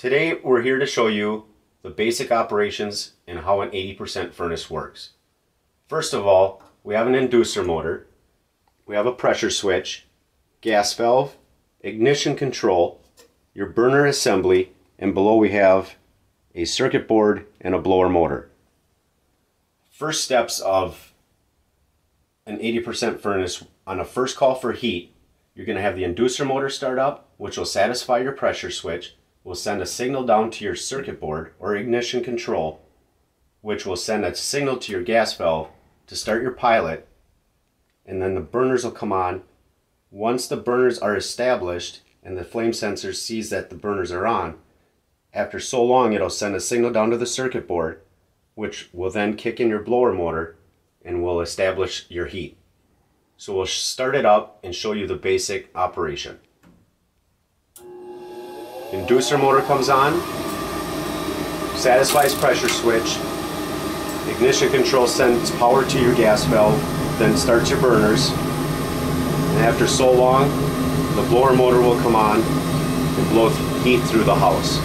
Today we're here to show you the basic operations and how an 80% furnace works. First of all, we have an inducer motor, we have a pressure switch, gas valve, ignition control, your burner assembly, and below we have a circuit board and a blower motor. First steps of an 80% furnace: on a first call for heat, you're going to have the inducer motor start up, which will satisfy your pressure switch. Will send a signal down to your circuit board or ignition control, which will send a signal to your gas valve to start your pilot, and then the burners will come on. Once the burners are established and the flame sensor sees that the burners are on, after so long it'll send a signal down to the circuit board, which will then kick in your blower motor and will establish your heat. So we'll start it up and show you the basic operation. Inducer motor comes on, satisfies pressure switch, ignition control sends power to your gas valve, then starts your burners, and after so long the blower motor will come on and blow heat through the house.